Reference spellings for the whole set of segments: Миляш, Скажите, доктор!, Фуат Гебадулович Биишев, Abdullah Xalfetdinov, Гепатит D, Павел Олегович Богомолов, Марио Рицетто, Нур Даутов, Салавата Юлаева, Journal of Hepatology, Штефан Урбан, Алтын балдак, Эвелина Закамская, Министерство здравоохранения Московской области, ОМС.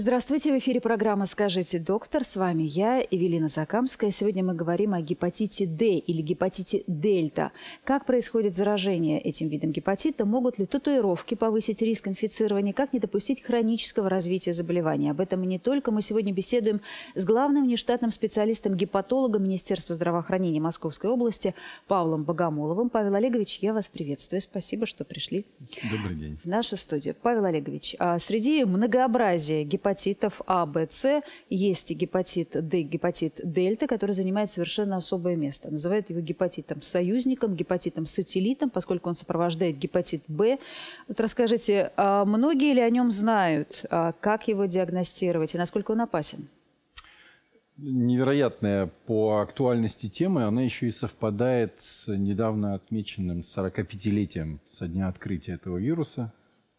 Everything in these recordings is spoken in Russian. Здравствуйте, в эфире программа «Скажите, доктор». С вами я, Эвелина Закамская. Сегодня мы говорим о гепатите D или гепатите дельта. Как происходит заражение этим видом гепатита? Могут ли татуировки повысить риск инфицирования? Как не допустить хронического развития заболевания? Об этом и не только. Мы сегодня беседуем с главным внештатным специалистом-гепатологом Министерства здравоохранения Московской области Павлом Богомоловым. Павел Олегович, я вас приветствую. Спасибо, что пришли. Добрый день. В нашу студию. Павел Олегович, среди многообразия гепатитов А, Б, С есть и гепатит Д, гепатит дельта, который занимает совершенно особое место. Называют его гепатитом-союзником, гепатитом-сателлитом, поскольку он сопровождает гепатит Б. Вот расскажите, многие ли о нем знают, как его диагностировать и насколько он опасен? Невероятная по актуальности тема, она еще и совпадает с недавно отмеченным 45-летием со дня открытия этого вируса.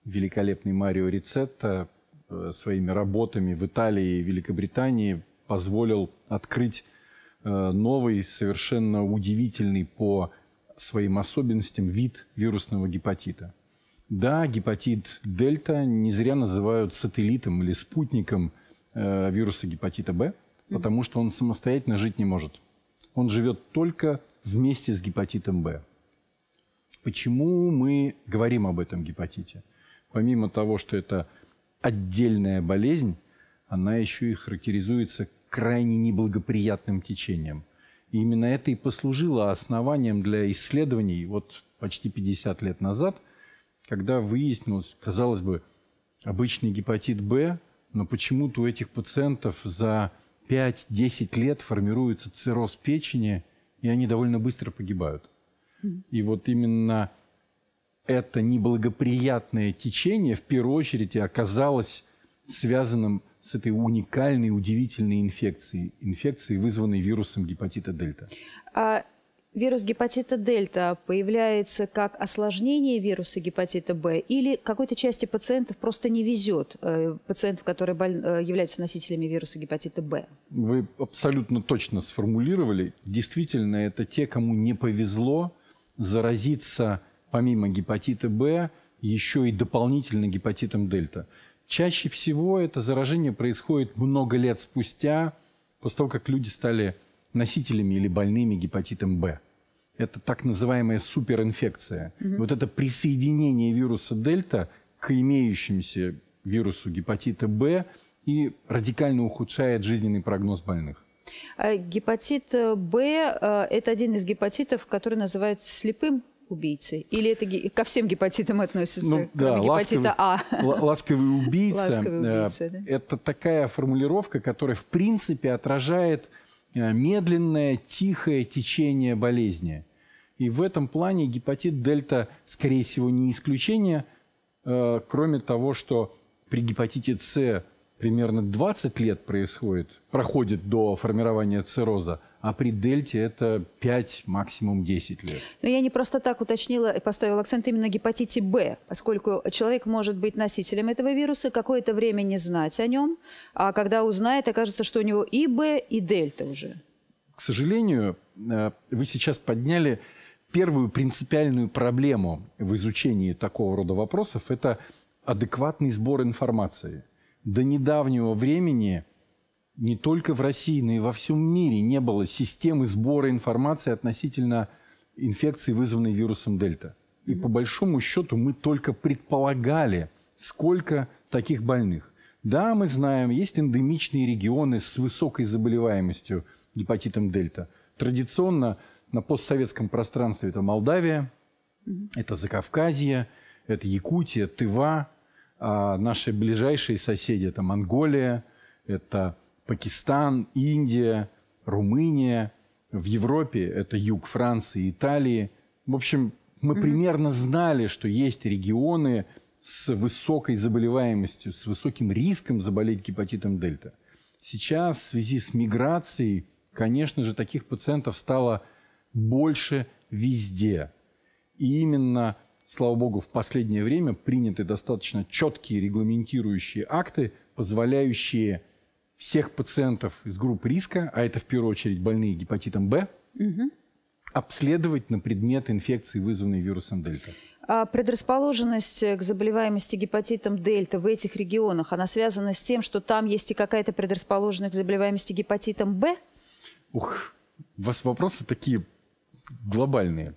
Великолепный Марио Рицетто своими работами в Италии и Великобритании позволил открыть новый, совершенно удивительный по своим особенностям вид вирусного гепатита. Да, гепатит дельта не зря называют сателлитом или спутником вируса гепатита Б, потому что он самостоятельно жить не может. Он живет только вместе с гепатитом Б. Почему мы говорим об этом гепатите? Помимо того, что это отдельная болезнь, она еще и характеризуется крайне неблагоприятным течением. И именно это и послужило основанием для исследований вот почти 50 лет назад, когда выяснилось, казалось бы, обычный гепатит Б, но почему-то у этих пациентов за 5-10 лет формируется цирроз печени, и они довольно быстро погибают. И вот именно это неблагоприятное течение, в первую очередь, оказалось связанным с этой уникальной, удивительной инфекцией, вызванной вирусом гепатита дельта. А вирус гепатита дельта появляется как осложнение вируса гепатита Б или какой-то части пациентов просто не везет, пациентов, которые являются носителями вируса гепатита Б? Вы абсолютно точно сформулировали. Действительно, это те, кому не повезло заразиться помимо гепатита Б, еще и дополнительно гепатитом дельта. Чаще всего это заражение происходит много лет спустя, после того, как люди стали носителями или больными гепатитом Б. Это так называемая суперинфекция. Вот это присоединение вируса дельта к имеющемуся вирусу гепатита Б и радикально ухудшает жизненный прогноз больных. Гепатит Б – это один из гепатитов, который называют слепым убийцей? Или это ко всем гепатитам относится, ну, кроме гепатита А? Ласковый убийца. Ласковый убийца, да. Это такая формулировка, которая в принципе отражает медленное, тихое течение болезни. И в этом плане гепатит дельта, скорее всего, не исключение, кроме того, что при гепатите С примерно 20 лет проходит до формирования цирроза, а при дельте это 5, максимум 10 лет. Но я не просто так уточнила и поставила акцент именно на гепатите Б, поскольку человек может быть носителем этого вируса, какое-то время не знать о нем, а когда узнает, окажется, что у него и Б, и дельта уже. К сожалению, вы сейчас подняли первую принципиальную проблему в изучении такого рода вопросов – это адекватный сбор информации. До недавнего времени не только в России, но и во всем мире не было системы сбора информации относительно инфекции, вызванной вирусом дельта. И по большому счету мы только предполагали, сколько таких больных. Да, мы знаем, есть эндемичные регионы с высокой заболеваемостью гепатитом дельта. Традиционно на постсоветском пространстве это Молдавия, это Закавказье, это Якутия, Тыва. А наши ближайшие соседи – это Монголия, это Пакистан, Индия, Румыния. В Европе – это юг Франции, Италии. В общем, мы примерно знали, что есть регионы с высокой заболеваемостью, с высоким риском заболеть гепатитом дельта. Сейчас в связи с миграцией, конечно же, таких пациентов стало больше везде. И именно, слава богу, в последнее время приняты достаточно четкие регламентирующие акты, позволяющие всех пациентов из групп риска, а это в первую очередь больные гепатитом Б, обследовать на предмет инфекции, вызванной вирусом дельта? А предрасположенность к заболеваемости гепатитом дельта в этих регионах, она связана с тем, что там есть и какая-то предрасположенность к заболеваемости гепатитом Б? Ух, у вас вопросы такие глобальные.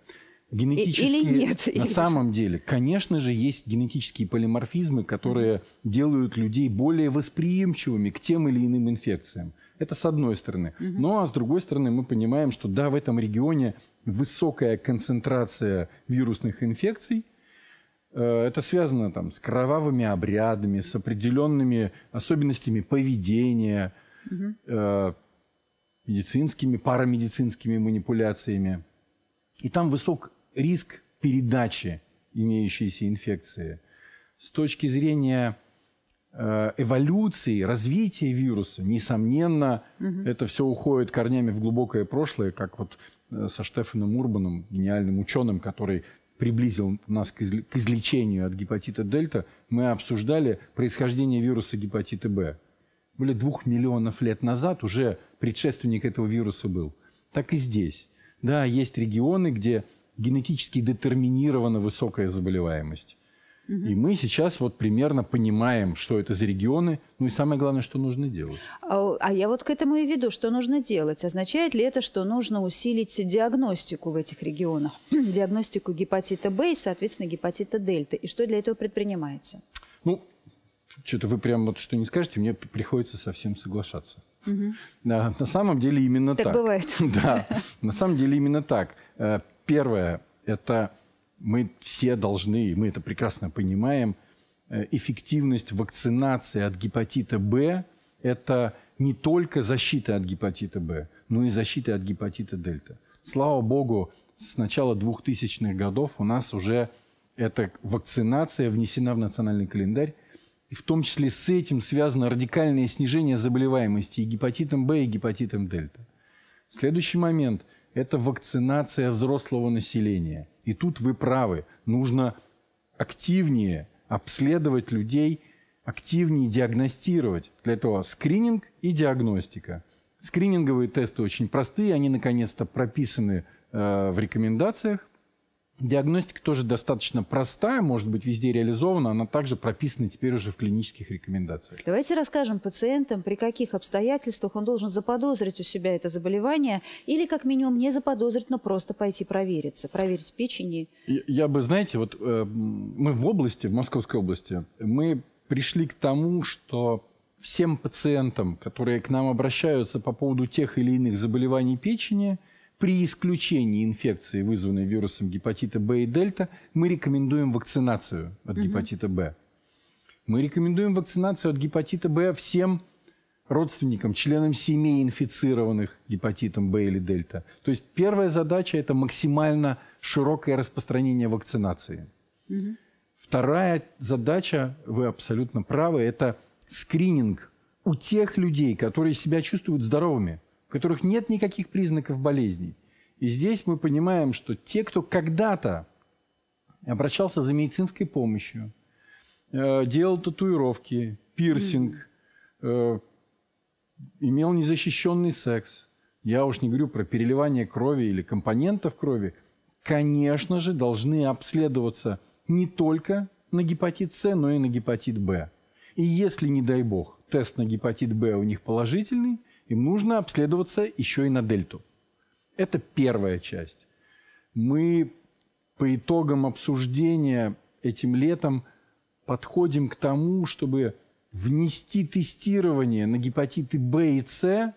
Генетические, или нет? На самом деле, конечно же, есть генетические полиморфизмы, которые делают людей более восприимчивыми к тем или иным инфекциям. Это с одной стороны. Ну а с другой стороны мы понимаем, что да, в этом регионе высокая концентрация вирусных инфекций. Это связано там, с кровавыми обрядами, с определенными особенностями поведения, медицинскими, парамедицинскими манипуляциями. И там высок риск передачи имеющейся инфекции. С точки зрения эволюции, развития вируса, несомненно, это все уходит корнями в глубокое прошлое, как вот со Штефаном Урбаном, гениальным ученым, который приблизил нас к излечению от гепатита дельта, мы обсуждали происхождение вируса гепатита Б. Более 2 миллионов лет назад уже предшественник этого вируса был. Так и здесь. Да, есть регионы, где генетически детерминирована высокая заболеваемость. И мы сейчас вот примерно понимаем, что это за регионы, ну и самое главное, что нужно делать. А я вот к этому и веду, что нужно делать. Означает ли это, что нужно усилить диагностику в этих регионах? Диагностику гепатита Б и, соответственно, гепатита дельта. И что для этого предпринимается? Ну, что-то вы прям вот что не скажете, мне приходится совсем соглашаться. Да, на самом деле именно так. Так бывает. Да, на самом деле именно так. Первое, это... Мы все должны, мы это прекрасно понимаем, эффективность вакцинации от гепатита Б – это не только защита от гепатита Б, но и защита от гепатита дельта. Слава богу, с начала 2000-х годов у нас уже эта вакцинация внесена в национальный календарь. И в том числе с этим связано радикальное снижение заболеваемости и гепатитом Б, и гепатитом дельта. Следующий момент – это вакцинация взрослого населения. И тут вы правы, нужно активнее обследовать людей, активнее диагностировать. Для этого скрининг и диагностика. Скрининговые тесты очень простые, они наконец-то прописаны в рекомендациях. Диагностика тоже достаточно простая, может быть, везде реализована, она также прописана теперь уже в клинических рекомендациях. Давайте расскажем пациентам, при каких обстоятельствах он должен заподозрить у себя это заболевание или, как минимум, не заподозрить, но просто пойти провериться, проверить печень. Я бы, знаете, вот мы в области, в Московской области, мы пришли к тому, что всем пациентам, которые к нам обращаются по поводу тех или иных заболеваний печени, при исключении инфекции, вызванной вирусом гепатита Б и дельта, мы рекомендуем вакцинацию от гепатита Б. Мы рекомендуем вакцинацию от гепатита Б всем родственникам, членам семей, инфицированных гепатитом Б или дельта. То есть первая задача – это максимально широкое распространение вакцинации. Вторая задача, вы абсолютно правы, это скрининг у тех людей, которые себя чувствуют здоровыми, у которых нет никаких признаков болезней. И здесь мы понимаем, что те, кто когда-то обращался за медицинской помощью, делал татуировки, пирсинг, имел незащищенный секс, я уж не говорю про переливание крови или компонентов крови, конечно же, должны обследоваться не только на гепатит С, но и на гепатит Б. И если, не дай бог, тест на гепатит Б у них положительный, им нужно обследоваться еще и на дельту. Это первая часть. Мы по итогам обсуждения этим летом подходим к тому, чтобы внести тестирование на гепатиты Б и С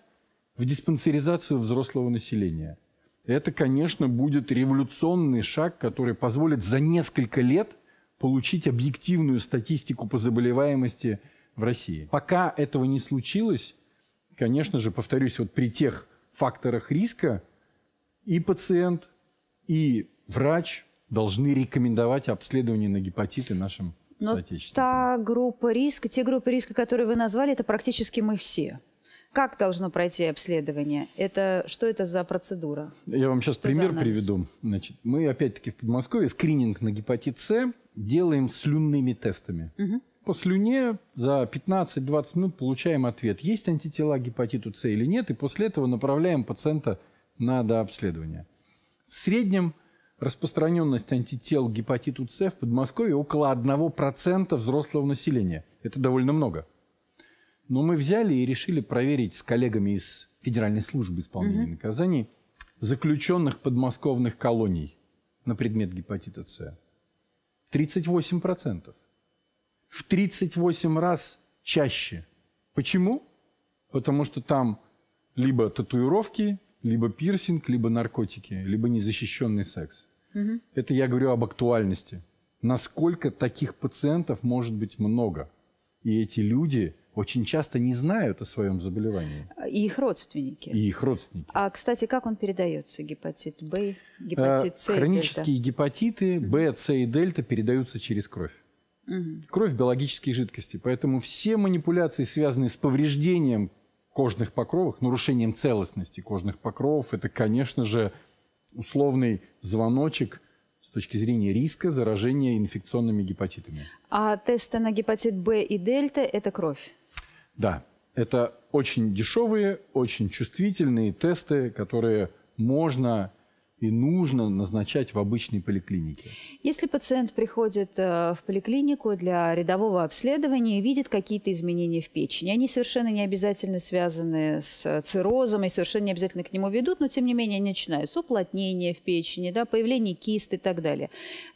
в диспансеризацию взрослого населения. Это, конечно, будет революционный шаг, который позволит за несколько лет получить объективную статистику по заболеваемости в России. Пока этого не случилось, конечно же, повторюсь, вот при тех факторах риска и пациент, и врач должны рекомендовать обследование на гепатиты нашим соотечественникам. Но та группа риска, те группы риска, которые вы назвали, это практически мы все. Как должно пройти обследование? Что это за процедура? Я вам сейчас пример приведу. Значит, мы опять-таки в Подмосковье скрининг на гепатит С делаем слюнными тестами. По слюне за 15-20 минут получаем ответ, есть антитела к гепатиту С или нет, и после этого направляем пациента на дообследование. В В среднем распространенность антител к гепатиту С в Подмосковье около 1% взрослого населения. Это довольно много. Но мы взяли и решили проверить с коллегами из Федеральной службы исполнения наказаний заключенных подмосковных колоний на предмет гепатита С. 38%. В 38 раз чаще. Почему? Потому что там либо татуировки, либо пирсинг, либо наркотики, либо незащищенный секс. Это я говорю об актуальности. Насколько таких пациентов может быть много. И эти люди очень часто не знают о своем заболевании. И их родственники. А, кстати, как он передается? Гепатит Б, гепатит С и дельта? Хронические гепатиты Б, С и дельта передаются через кровь. Кровь – биологические жидкости. Поэтому все манипуляции, связанные с повреждением кожных покровов, нарушением целостности кожных покровов, это, конечно же, условный звоночек с точки зрения риска заражения инфекционными гепатитами. А тесты на гепатит Б и дельта – это кровь? Да. Это очень дешевые, очень чувствительные тесты, которые можно и нужно назначать в обычной поликлинике. Если пациент приходит в поликлинику для рядового обследования и видит какие-то изменения в печени, они совершенно не обязательно связаны с циррозом и совершенно не обязательно к нему ведут, но тем не менее они начинаются. Уплотнение в печени, да, появление кист и так далее.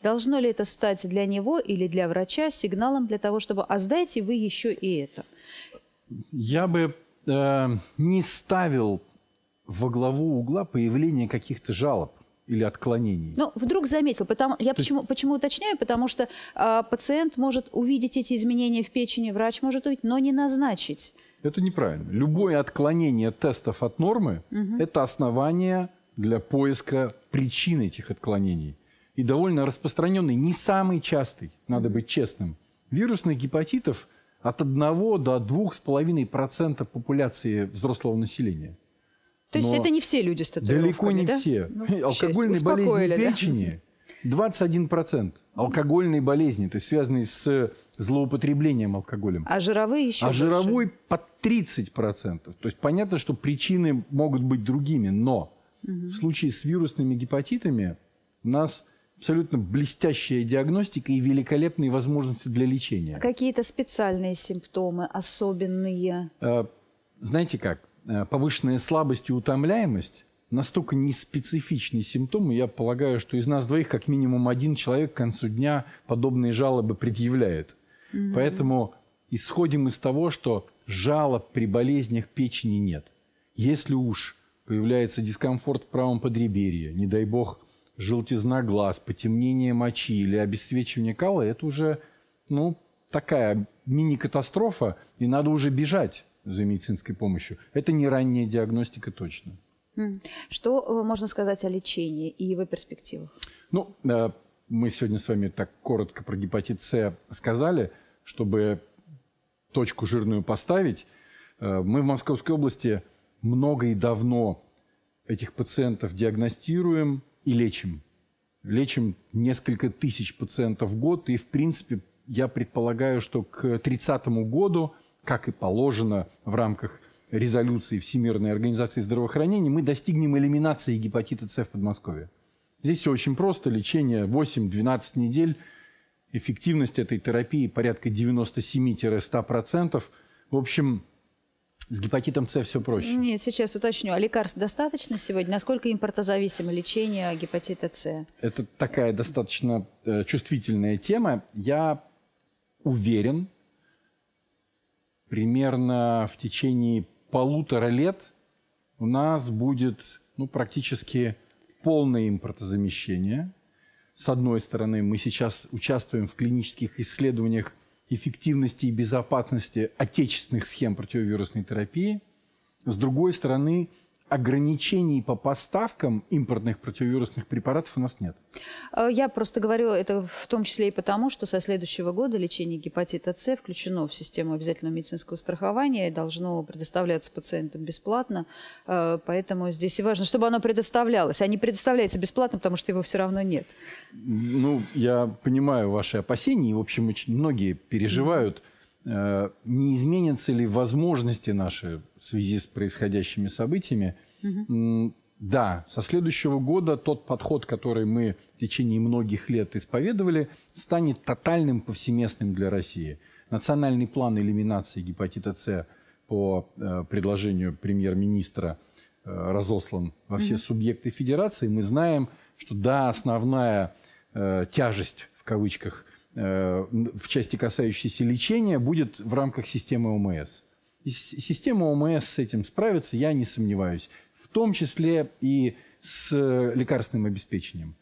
Должно ли это стать для него или для врача сигналом для того, чтобы «а сдайте вы еще и это»? Я бы не ставил во главу угла появление каких-то жалоб или отклонений. Ну, вдруг заметил. Почему уточняю? Потому что пациент может увидеть эти изменения в печени, врач может увидеть, но не назначить. Это неправильно. Любое отклонение тестов от нормы – это основание для поиска причин этих отклонений. И довольно распространенный, не самый частый, надо быть честным, вирусных гепатитов от 1 до 2,5% популяции взрослого населения. То есть это не все люди с татуировками, да? Далеко не все. Ну, алкогольные болезни печени 21%. Алкогольные болезни, то есть связанные с злоупотреблением алкоголем. А жировые еще больше. А жировой под 30%. То есть понятно, что причины могут быть другими, но в случае с вирусными гепатитами у нас абсолютно блестящая диагностика и великолепные возможности для лечения. А какие-то специальные симптомы, особенные? Знаете как? Повышенная слабость и утомляемость настолько неспецифичные симптомы. Я полагаю, что из нас двоих как минимум один человек к концу дня подобные жалобы предъявляет. Поэтому исходим из того, что жалоб при болезнях печени нет. Если уж появляется дискомфорт в правом подреберье, не дай бог желтизна глаз, потемнение мочи или обесцвечивание кала, это уже такая мини-катастрофа, и надо уже бежать за медицинской помощью. Это не ранняя диагностика точно. Что можно сказать о лечении и его перспективах? Ну, мы сегодня с вами так коротко про гепатит С сказали, чтобы точку жирную поставить. Мы в Московской области много и давно этих пациентов диагностируем и лечим. Лечим несколько тысяч пациентов в год, и, в принципе, я предполагаю, что к 30 году, как и положено в рамках резолюции Всемирной организации здравоохранения, мы достигнем элиминации гепатита С в Подмосковье. Здесь все очень просто. Лечение 8-12 недель. Эффективность этой терапии порядка 97-100%. В общем, с гепатитом С все проще. Нет, сейчас уточню. А лекарств достаточно сегодня? Насколько импортозависимо лечение гепатита С? Это такая достаточно чувствительная тема. Я уверен, примерно в течение 1,5 лет у нас будет практически полное импортозамещение. С одной стороны, мы сейчас участвуем в клинических исследованиях эффективности и безопасности отечественных схем противовирусной терапии. С другой стороны, ограничений по поставкам импортных противовирусных препаратов у нас нет. Я просто говорю это в том числе и потому, что со следующего года лечение гепатита С включено в систему обязательного медицинского страхования и должно предоставляться пациентам бесплатно. Поэтому здесь и важно, чтобы оно предоставлялось. А не предоставляется бесплатно, потому что его все равно нет. Ну, я понимаю ваши опасения. И, в общем, очень многие переживают, не изменятся ли возможности наши в связи с происходящими событиями. Да, со следующего года тот подход, который мы в течение многих лет исповедовали, станет тотальным, повсеместным для России. Национальный план элиминации гепатита С по предложению премьер-министра разослан во все субъекты федерации. Мы знаем, что да, основная тяжесть, в кавычках, в части, касающейся лечения, будет в рамках системы ОМС. И система ОМС с этим справится, я не сомневаюсь, в том числе и с лекарственным обеспечением.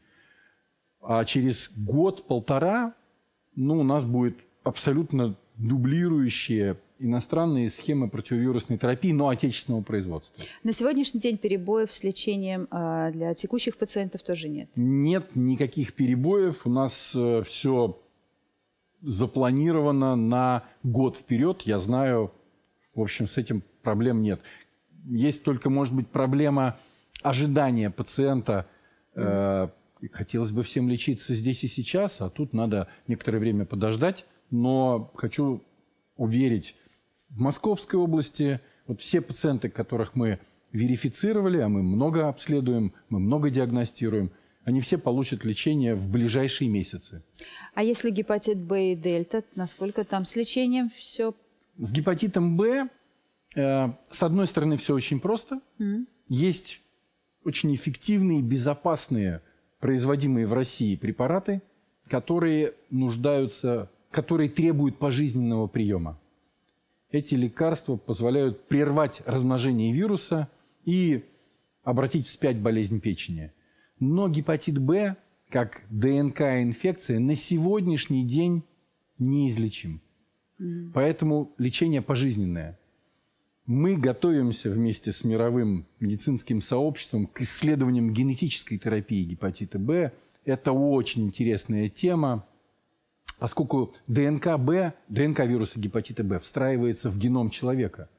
А через год-полтора у нас будет абсолютно дублирующие иностранные схемы противовирусной терапии, но отечественного производства. На сегодняшний день перебоев с лечением для текущих пациентов тоже нет? Нет никаких перебоев. У нас все запланировано на год вперед. Я знаю, в общем, с этим проблем нет. Есть только, может быть, проблема ожидания пациента. Хотелось бы всем лечиться здесь и сейчас, а тут надо некоторое время подождать. Но хочу уверить, в Московской области вот все пациенты, которых мы верифицировали, а мы много обследуем, мы много диагностируем, они все получат лечение в ближайшие месяцы. А если гепатит Б и дельта, насколько там с лечением все? С гепатитом Б, с одной стороны, все очень просто. Есть очень эффективные, безопасные, производимые в России препараты, которые нуждаются, которые требуют пожизненного приема. Эти лекарства позволяют прервать размножение вируса и обратить вспять болезнь печени. Но гепатит Б, как ДНК-инфекция, на сегодняшний день неизлечим. Поэтому лечение пожизненное. Мы готовимся вместе с мировым медицинским сообществом к исследованиям генетической терапии гепатита Б. Это очень интересная тема, поскольку ДНК вируса гепатита Б встраивается в геном человека.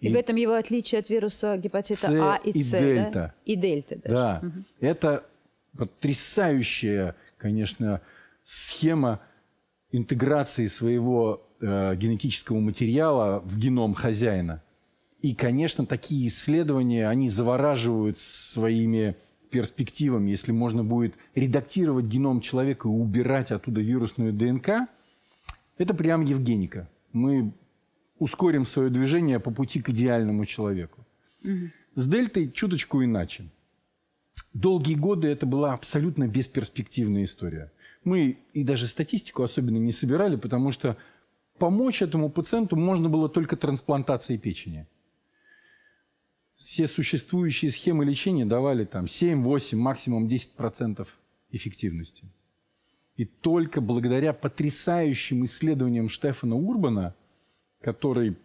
И в этом его отличие от вируса гепатита А и С. Дельта. И дельта даже. Да. Это потрясающая, конечно, схема интеграции своего генетического материала в геном хозяина. И, конечно, такие исследования, они завораживают своими перспективами. Если можно будет редактировать геном человека и убирать оттуда вирусную ДНК, это прям евгеника. Мы ускорим свое движение по пути к идеальному человеку. С дельтой чуточку иначе. Долгие годы это была абсолютно бесперспективная история. Мы и даже статистику особенно не собирали, потому что помочь этому пациенту можно было только трансплантацией печени. Все существующие схемы лечения давали там 7, 8, максимум 10% эффективности. И только благодаря потрясающим исследованиям Штефана Урбана, который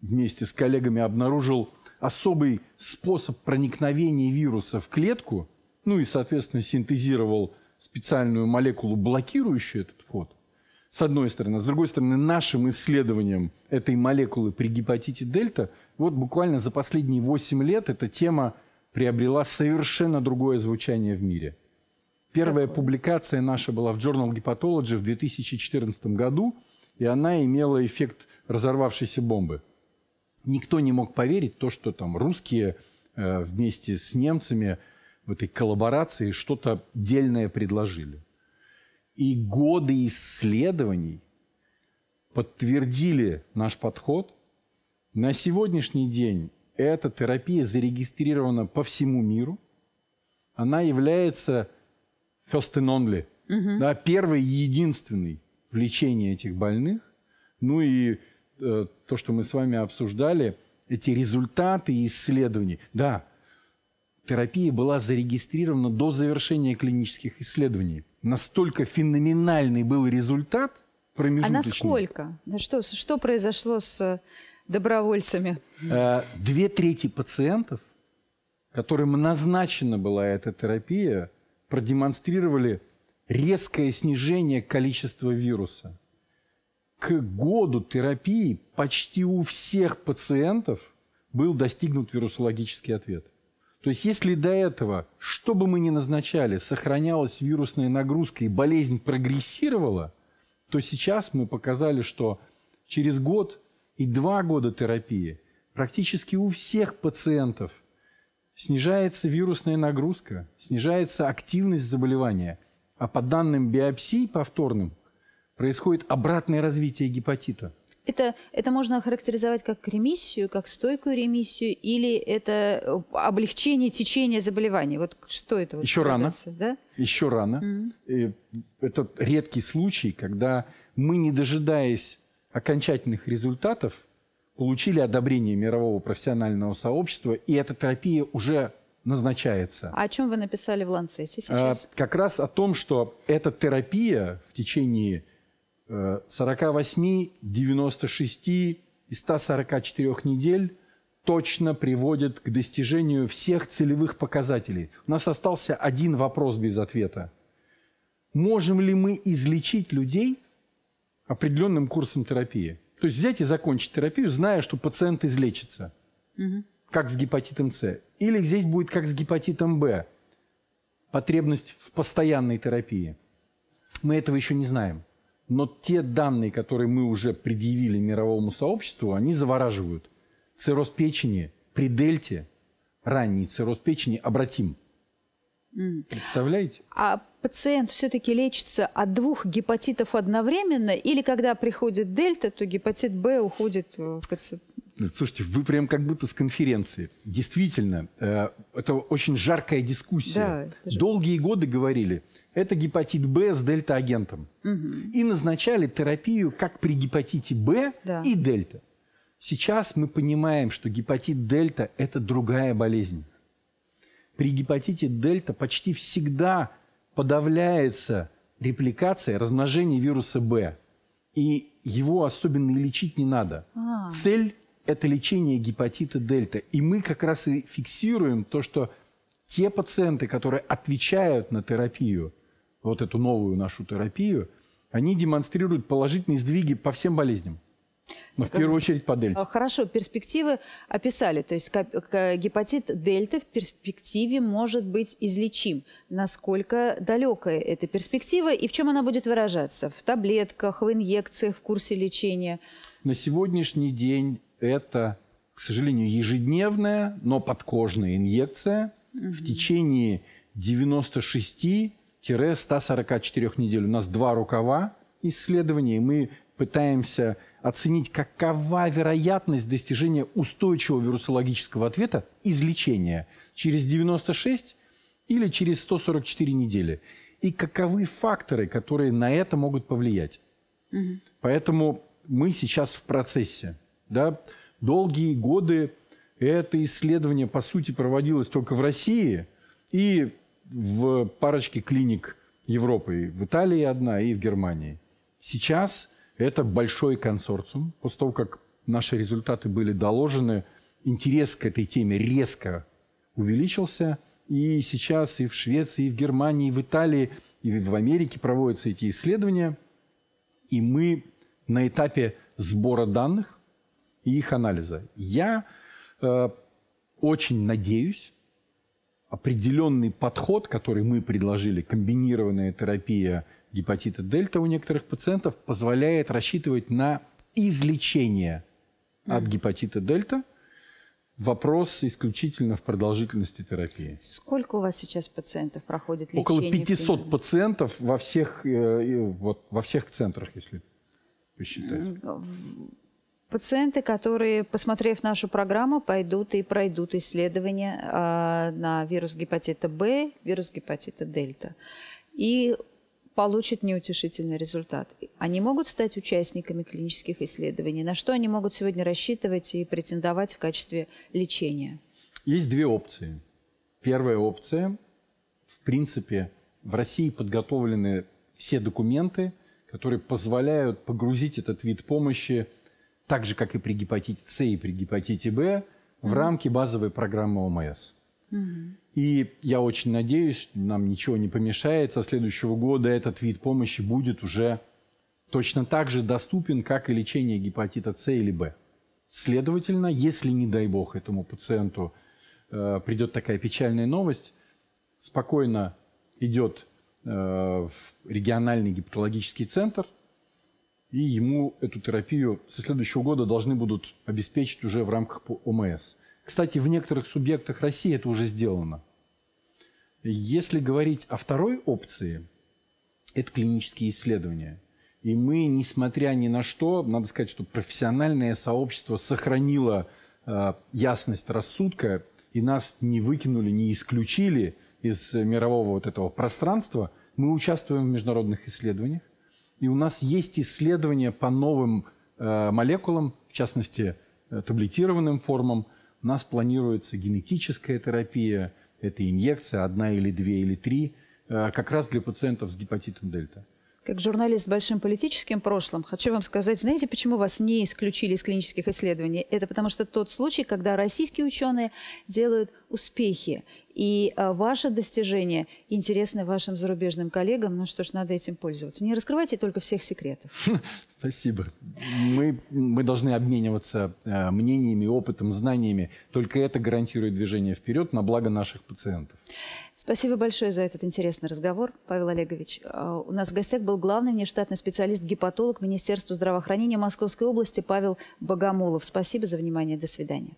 вместе с коллегами обнаружил особый способ проникновения вируса в клетку, ну и, соответственно, синтезировал специальную молекулу, блокирующую этот вход, с одной стороны. С другой стороны, нашим исследованием этой молекулы при гепатите дельта вот буквально за последние 8 лет эта тема приобрела совершенно другое звучание в мире. Первая публикация наша была в Journal of Hepatology в 2014 году, и она имела эффект разорвавшейся бомбы. Никто не мог поверить в то, что там русские вместе с немцами в этой коллаборации что-то дельное предложили. И годы исследований подтвердили наш подход. На сегодняшний день эта терапия зарегистрирована по всему миру. Она является first and only, да, первой и единственной в лечении этих больных. Ну и то, что мы с вами обсуждали, эти результаты исследований. Да, терапия была зарегистрирована до завершения клинических исследований. Настолько феноменальный был результат промежуточный. А насколько? Что произошло с добровольцами? 2/3 пациентов, которым назначена была эта терапия, продемонстрировали резкое снижение количества вируса. К году терапии почти у всех пациентов был достигнут вирусологический ответ. То есть, если до этого, что бы мы ни назначали, сохранялась вирусная нагрузка и болезнь прогрессировала, то сейчас мы показали, что через год и 2 года терапии практически у всех пациентов снижается вирусная нагрузка, снижается активность заболевания, а по данным биопсий повторным происходит обратное развитие гепатита. Это можно охарактеризовать как ремиссию, как стойкую ремиссию, или это облегчение течения заболевания? Вот что это? Еще рано. Да? Еще рано. Это редкий случай, когда мы, не дожидаясь окончательных результатов, получили одобрение мирового профессионального сообщества, и эта терапия уже назначается. А о чем вы написали в Ланцете сейчас? Как раз о том, что эта терапия в течение 48, 96 и 144 недель точно приводит к достижению всех целевых показателей. У нас остался один вопрос без ответа. Можем ли мы излечить людей определенным курсом терапии? То есть взять и закончить терапию, зная, что пациент излечится, как с гепатитом С. Или здесь будет как с гепатитом Б. Потребность в постоянной терапии. Мы этого еще не знаем. Но те данные, которые мы уже предъявили мировому сообществу, они завораживают. Цирроз печени при дельте, ранний цирроз печени обратим. Представляете? А пациент все-таки лечится от двух гепатитов одновременно, или когда приходит дельта, то гепатит Б уходит в КЦП? Слушайте, вы прям как будто с конференции. Действительно, это очень жаркая дискуссия. Да, долгие годы говорили, это гепатит Б с дельта-агентом. И назначали терапию как при гепатите Б и дельта. Сейчас мы понимаем, что гепатит дельта – это другая болезнь. При гепатите дельта почти всегда подавляется репликация, размножение вируса Б. И его особенно и лечить не надо. Цель – это лечение гепатита дельта. И мы как раз и фиксируем то, что те пациенты, которые отвечают на терапию, вот эту новую нашу терапию, они демонстрируют положительные сдвиги по всем болезням. Но в первую очередь по дельте. Хорошо, перспективы описали. То есть гепатит дельта в перспективе может быть излечим. Насколько далекая эта перспектива и в чем она будет выражаться? В таблетках, в инъекциях, в курсе лечения? На сегодняшний день это, к сожалению, ежедневная, но подкожная инъекция в течение 96-144 недель. У нас два рукава исследований, и мы пытаемся оценить, какова вероятность достижения устойчивого вирусологического ответа излечения через 96 или через 144 недели. И каковы факторы, которые на это могут повлиять. Поэтому мы сейчас в процессе. Да? Долгие годы это исследование, по сути, проводилось только в России и в парочке клиник Европы. В Италии одна и в Германии. Сейчас это большой консорциум. После того, как наши результаты были доложены, интерес к этой теме резко увеличился. И сейчас и в Швеции, и в Германии, и в Италии, и в Америке проводятся эти исследования. И мы на этапе сбора данных и их анализа. Я очень надеюсь, определенный подход, который мы предложили, комбинированная терапия гепатита дельта у некоторых пациентов позволяет рассчитывать на излечение от гепатита дельта. Вопрос исключительно в продолжительности терапии. Сколько у вас сейчас пациентов проходит лечение? Около 500 примерно пациентов во всех центрах, если посчитать. Пациенты, которые, посмотрев нашу программу, пойдут и пройдут исследования на вирус гепатита Б, вирус гепатита дельта. И получат неутешительный результат. Они могут стать участниками клинических исследований? На что они могут сегодня рассчитывать и претендовать в качестве лечения? Есть две опции. Первая опция. В принципе, в России подготовлены все документы, которые позволяют погрузить этот вид помощи, так же, как и при гепатите С и при гепатите Б, в рамки базовой программы ОМС. И я очень надеюсь, что нам ничего не помешает. Со следующего года этот вид помощи будет уже точно так же доступен, как и лечение гепатита С или Б. Следовательно, если, не дай бог, этому пациенту придет такая печальная новость, спокойно идет в региональный гепатологический центр, и ему эту терапию со следующего года должны будут обеспечить уже в рамках ОМС. Кстати, в некоторых субъектах России это уже сделано. Если говорить о второй опции, это клинические исследования. И мы, несмотря ни на что, надо сказать, что профессиональное сообщество сохранило ясность рассудка, и нас не выкинули, не исключили из мирового вот этого пространства. Мы участвуем в международных исследованиях, и у нас есть исследования по новым молекулам, в частности, таблетированным формам. У нас планируется генетическая терапия, это инъекция, 1 или 2 или 3, как раз для пациентов с гепатитом дельта. Как журналист с большим политическим прошлым, хочу вам сказать, знаете, почему вас не исключили из клинических исследований? Это потому что тот случай, когда российские ученые делают успехи, и ваши достижения интересны вашим зарубежным коллегам. Ну что ж, надо этим пользоваться. Не раскрывайте только всех секретов. Спасибо. Мы должны обмениваться мнениями, опытом, знаниями. Только это гарантирует движение вперед на благо наших пациентов. Спасибо большое за этот интересный разговор, Павел Олегович. У нас в гостях был главный внештатный специалист-гепатолог Министерства здравоохранения Московской области Павел Богомолов. Спасибо за внимание. До свидания.